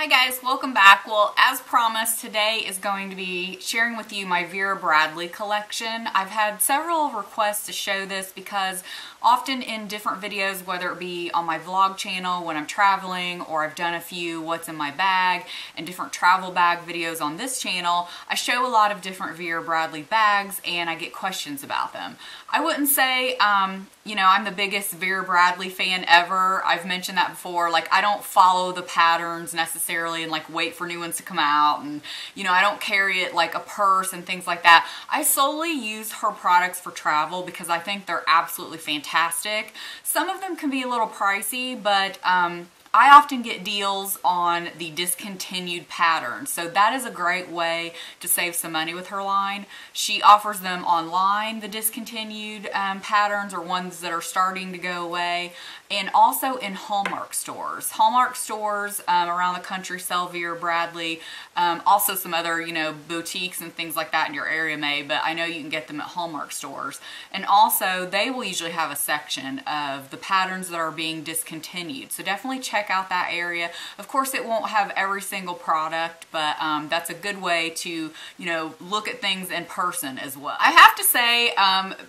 Hi guys, welcome back. Well, as promised, today is going to be sharing with you my Vera Bradley collection. I've had several requests to show this because often in different videos, whether it be on my vlog channel when I'm traveling, or I've done a few what's in my bag and different travel bag videos on this channel, I show a lot of different Vera Bradley bags and I get questions about them. I wouldn't say, you know, I'm the biggest Vera Bradley fan ever. I've mentioned that before. Like, I don't follow the patterns necessarily and like wait for new ones to come out, and you know, I don't carry it like a purse and things like that. I solely use her products for travel because I think they're absolutely fantastic. Some of them can be a little pricey, but I often get deals on the discontinued patterns, so that is a great way to save some money with her line. She offers them online, the discontinued patterns, or ones that are starting to go away, and also in Hallmark stores. Hallmark stores around the country sell Vera Bradley, also some other, you know, boutiques and things like that in your area may, but I know you can get them at Hallmark stores. And also, they will usually have a section of the patterns that are being discontinued, so definitely check out that area. Of course, it won't have every single product, but that's a good way to, you know, look at things in person as well. I have to say,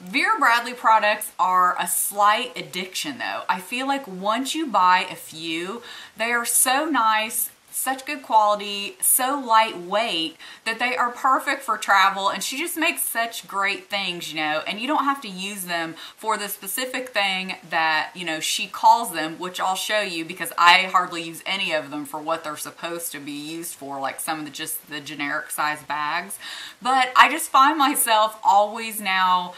Vera Bradley products are a slight addiction though. I feel like once you buy a few, they are so nice, such good quality, so lightweight that they are perfect for travel, and she just makes such great things, you know, and you don't have to use them for the specific thing that, you know, she calls them, which I'll show you because I hardly use any of them for what they're supposed to be used for, like some of the just the generic size bags. But I just find myself always now,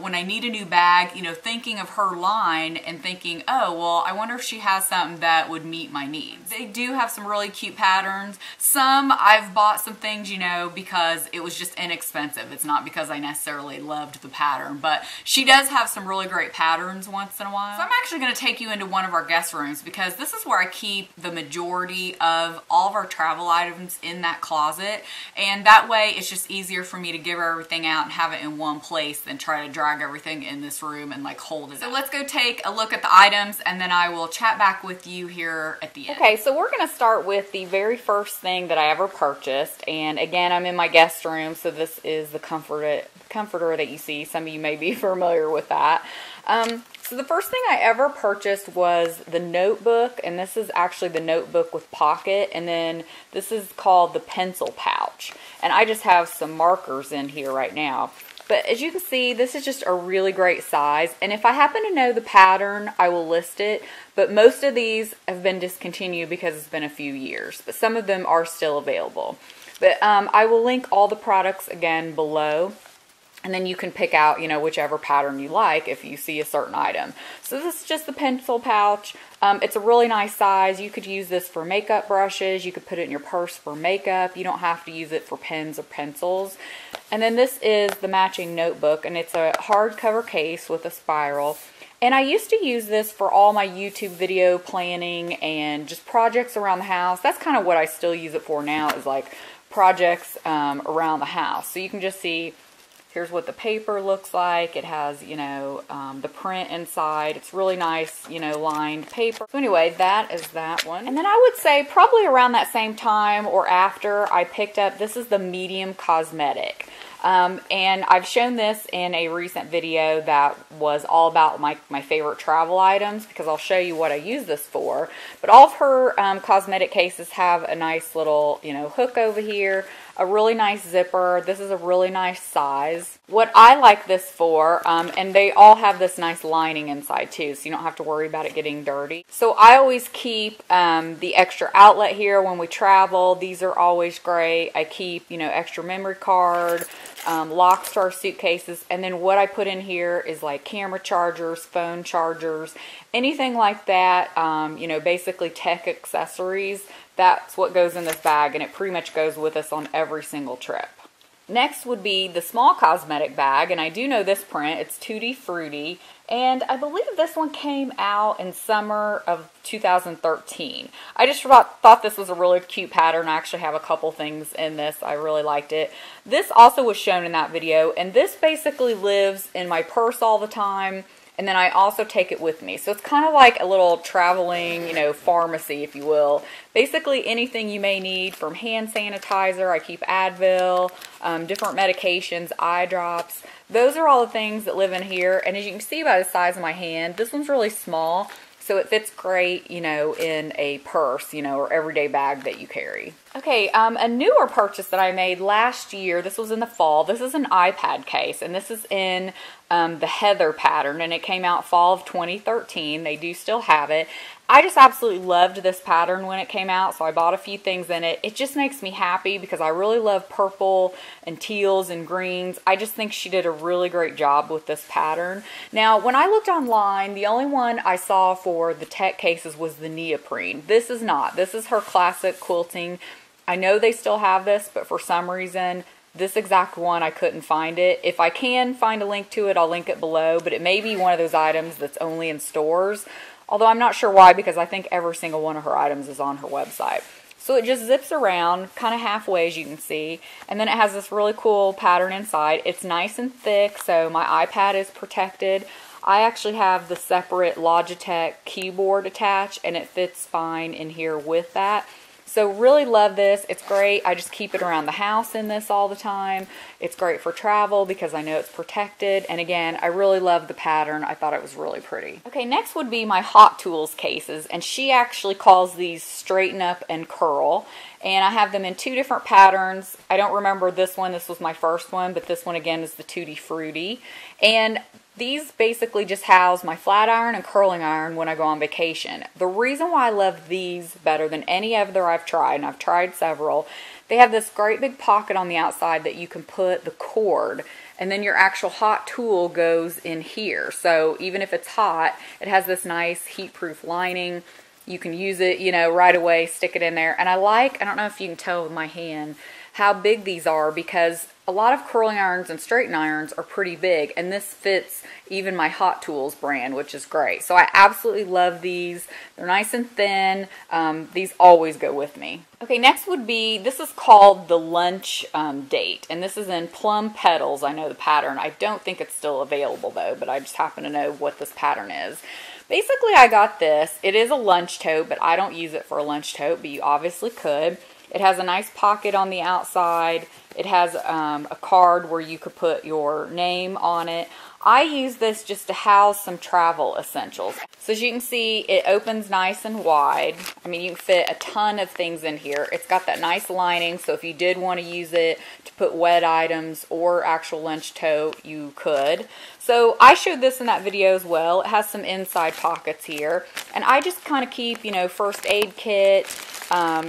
when I need a new bag, you know, thinking of her line and thinking, oh, well, I wonder if she has something that would meet my needs. They do have some really cute patterns. Some, I've bought some things, you know, because it was just inexpensive. It's not because I necessarily loved the pattern, but she does have some really great patterns once in a while. So I'm actually going to take you into one of our guest rooms because this is where I keep the majority of all of our travel items in that closet. And that way it's just easier for me to give her everything out and have it in one place than try to drag everything in this room and like hold it up. So let's go take a look at the items and then I will chat back with you here at the end. Okay, so we're going to start with the very first thing that I ever purchased, and again, I'm in my guest room, so this is the comforter that you see. Some of you may be familiar with that. So the first thing I ever purchased was the notebook, and this is actually the notebook with pocket, and then this is called the pencil pouch, and I just have some markers in here right now. But as you can see, this is just a really great size. And if I happen to know the pattern, I will list it. But most of these have been discontinued because it's been a few years. But some of them are still available. But I will link all the products again below. And then you can pick out, you know, whichever pattern you like if you see a certain item. So this is just the pencil pouch. It's a really nice size. You could use this for makeup brushes. You could put it in your purse for makeup. You don't have to use it for pens or pencils. And then this is the matching notebook, and it's a hardcover case with a spiral. And I used to use this for all my YouTube video planning and just projects around the house. That's kind of what I still use it for now, is like projects around the house. So you can just see, here's what the paper looks like. It has, you know, the print inside. It's really nice, you know, lined paper. So anyway, that is that one. And then I would say probably around that same time or after, I picked up, this is the medium cosmetic. And I've shown this in a recent video that was all about my favorite travel items, because I'll show you what I use this for. But all of her cosmetic cases have a nice little, you know, hook over here, a really nice zipper. This is a really nice size. What I like this for, and they all have this nice lining inside too, so you don't have to worry about it getting dirty. So I always keep the extra outlet here when we travel. These are always great. I keep, you know, extra memory card, locks to our suitcases, and then what I put in here is like camera chargers, phone chargers, anything like that, you know, basically tech accessories. That's what goes in this bag, and it pretty much goes with us on every single trip. Next would be the small cosmetic bag, and I do know this print. It's Tutti Frutti, and I believe this one came out in summer of 2013. I just thought this was a really cute pattern. I actually have a couple things in this. I really liked it. This also was shown in that video, and this basically lives in my purse all the time. And then I also take it with me. So it's kind of like a little traveling, you know, pharmacy, if you will. Basically anything you may need, from hand sanitizer, I keep Advil, different medications, eye drops. Those are all the things that live in here. And as you can see by the size of my hand, this one's really small. So it fits great, you know, in a purse, you know, or everyday bag that you carry. Okay, a newer purchase that I made last year, this was in the fall, this is an iPad case, and this is in the Heather pattern, and it came out fall of 2013. They do still have it. I just absolutely loved this pattern when it came out, so I bought a few things in it. It just makes me happy because I really love purple and teals and greens. I just think she did a really great job with this pattern. Now, when I looked online, the only one I saw for the tech cases was the neoprene. This is not. This is her classic quilting. I know they still have this, but for some reason, this exact one, I couldn't find it. If I can find a link to it, I'll link it below, but it may be one of those items that's only in stores. Although I'm not sure why, because I think every single one of her items is on her website. So it just zips around kind of halfway, as you can see. And then it has this really cool pattern inside. It's nice and thick, so my iPad is protected. I actually have the separate Logitech keyboard attached, and it fits fine in here with that. So really love this. It's great. I just keep it around the house in this all the time. It's great for travel because I know it's protected. And again, I really love the pattern. I thought it was really pretty. Okay, next would be my Hot Tools cases. And she actually calls these straighten up and curl. And I have them in two different patterns. I don't remember this one. This was my first one. But this one again is the Tutti Frutti. And these basically just house my flat iron and curling iron when I go on vacation. The reason why I love these better than any other I've tried, and I've tried several, they have this great big pocket on the outside that you can put the cord, and then your actual hot tool goes in here. So even if it's hot, it has this nice heat-proof lining. You can use it, you know, right away, stick it in there. And I like, I don't know if you can tell with my hand, how big these are, because a lot of curling irons and straighten irons are pretty big, and this fits even my Hot Tools brand, which is great. So I absolutely love these. They're nice and thin. These always go with me. Okay, next would be, this is called the Lunch Date, and this is in Plum Petals. I know the pattern. I don't think it's still available though, but I just happen to know what this pattern is. Basically, I got this. It is a lunch tote, but I don't use it for a lunch tote, but you obviously could. It has a nice pocket on the outside. It has a card where you could put your name on it. I use this just to house some travel essentials. So as you can see, it opens nice and wide. I mean, you can fit a ton of things in here. It's got that nice lining, so if you did want to use it to put wet items or actual lunch tote, you could. So I showed this in that video as well. It has some inside pockets here. And I just kind of keep, you know, first aid kit,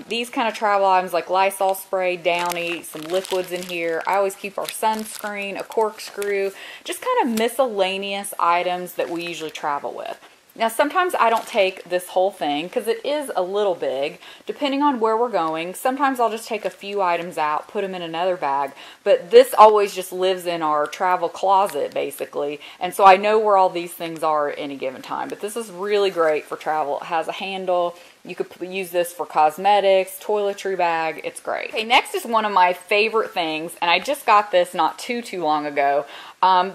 these kind of travel items like Lysol spray, Downy, some liquids in here. I always keep our sunscreen, a corkscrew, just kind of miscellaneous items that we usually travel with. Now, sometimes I don't take this whole thing because it is a little big, depending on where we're going. Sometimes I'll just take a few items out, put them in another bag, but this always just lives in our travel closet, basically, and so I know where all these things are at any given time, but this is really great for travel. It has a handle. You could use this for cosmetics, toiletry bag. It's great. Okay, next is one of my favorite things, and I just got this not too long ago.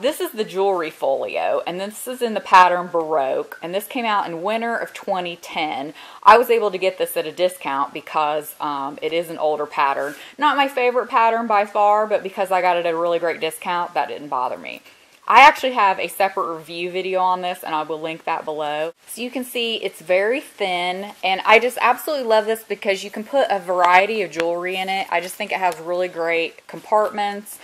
This is the jewelry folio, and this is in the pattern Baroque, and this came out in winter of 2010. I was able to get this at a discount because it is an older pattern. Not my favorite pattern by far, but because I got it at a really great discount, that didn't bother me. I actually have a separate review video on this, and I will link that below. So you can see it's very thin, and I just absolutely love this because you can put a variety of jewelry in it. I just think it has really great compartments.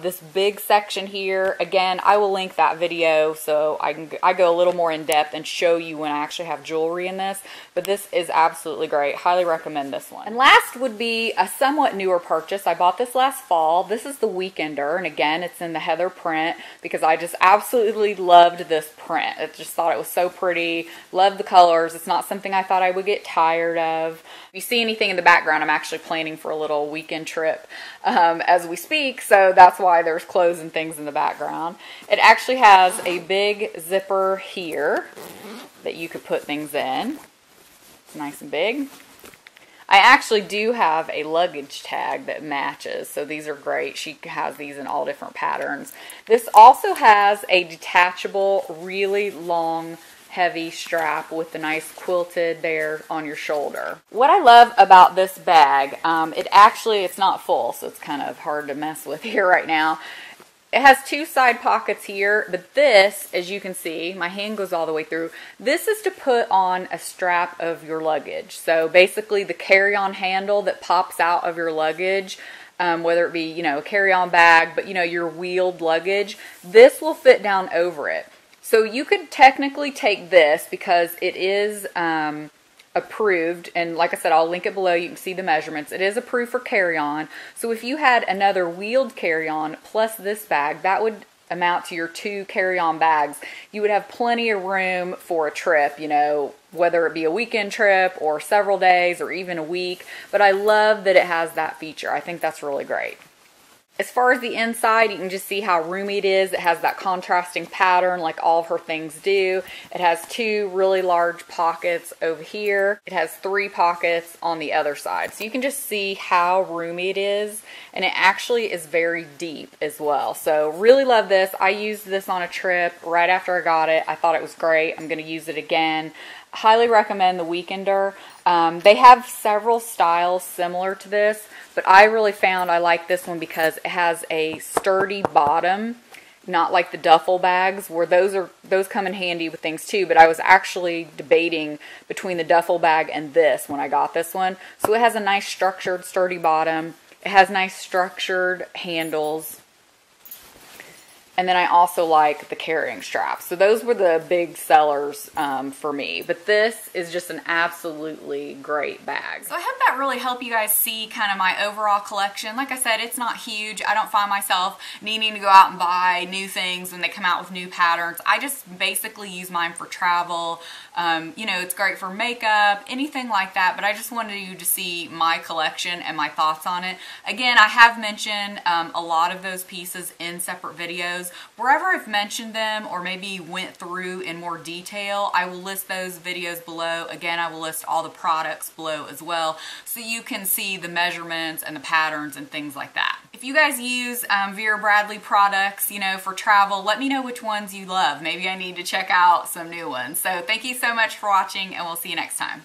This big section here, again, I will link that video so I go a little more in depth and show you when I actually have jewelry in this, but this is absolutely great. Highly recommend this one. And last would be a somewhat newer purchase. I bought this last fall. This is the Weekender, and again, it's in the Heather print because I just absolutely loved this print. I just thought it was so pretty. Love the colors. It's not something I thought I would get tired of. If you see anything in the background, I'm actually planning for a little weekend trip as we speak, so that's why there's clothes and things in the background. It actually has a big zipper here that you could put things in. It's nice and big. I actually do have a luggage tag that matches, so these are great. She has these in all different patterns. This also has a detachable, really long, heavy strap with the nice quilted there on your shoulder. What I love about this bag, it's not full, so it's kind of hard to mess with here right now. It has two side pockets here, but this, as you can see, my hand goes all the way through. This is to put on a strap of your luggage. So basically the carry-on handle that pops out of your luggage, whether it be, you know, a carry-on bag, but, you know, your wheeled luggage, this will fit down over it. So you could technically take this because it is approved, and like I said, I'll link it below. You can see the measurements. It is approved for carry-on. So if you had another wheeled carry-on plus this bag, that would amount to your two carry-on bags. You would have plenty of room for a trip, you know, whether it be a weekend trip or several days or even a week. But I love that it has that feature. I think that's really great. As far as the inside, you can just see how roomy it is. It has that contrasting pattern like all of her things do. It has two really large pockets over here. It has three pockets on the other side. So you can just see how roomy it is. And it actually is very deep as well. So really love this. I used this on a trip right after I got it. I thought it was great. I'm going to use it again. Highly recommend the Weekender. They have several styles similar to this, but I really found I like this one because it has a sturdy bottom, not like the duffel bags, where those come in handy with things too, but I was actually debating between the duffel bag and this when I got this one. So it has a nice structured, sturdy bottom. It has nice structured handles. And then I also like the carrying straps. So those were the big sellers for me. But this is just an absolutely great bag. So I hope that really helped you guys see kind of my overall collection. Like I said, it's not huge. I don't find myself needing to go out and buy new things when they come out with new patterns. I just basically use mine for travel. You know, it's great for makeup, anything like that. But I just wanted you to see my collection and my thoughts on it. Again, I have mentioned a lot of those pieces in separate videos. Wherever I've mentioned them or maybe went through in more detail, I will list those videos below. Again, I will list all the products below as well, so you can see the measurements and the patterns and things like that. If you guys use Vera Bradley products, you know, for travel, let me know which ones you love. Maybe I need to check out some new ones. So thank you so much for watching, and we'll see you next time.